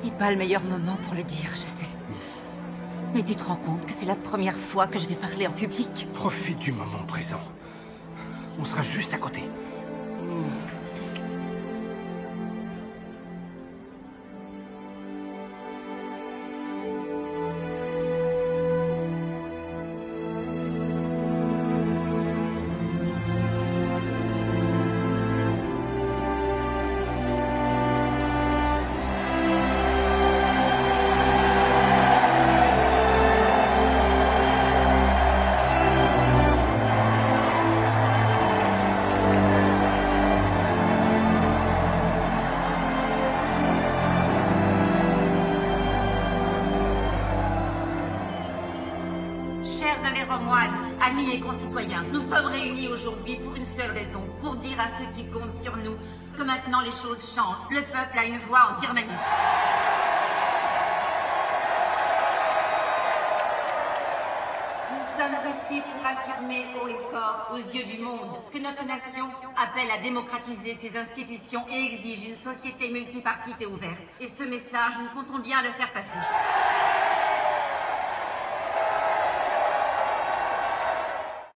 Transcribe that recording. Ce n'est pas le meilleur moment pour le dire, je sais. Mais tu te rends compte que c'est la première fois que je vais parler en public? Profite du moment présent. On sera juste à côté. Amis et concitoyens, nous sommes réunis aujourd'hui pour une seule raison, pour dire à ceux qui comptent sur nous que maintenant les choses changent. Le peuple a une voix en Birmanie. Nous sommes ici pour affirmer haut et fort aux yeux du monde que notre nation appelle à démocratiser ses institutions et exige une société multipartite et ouverte. Et ce message, nous comptons bien le faire passer.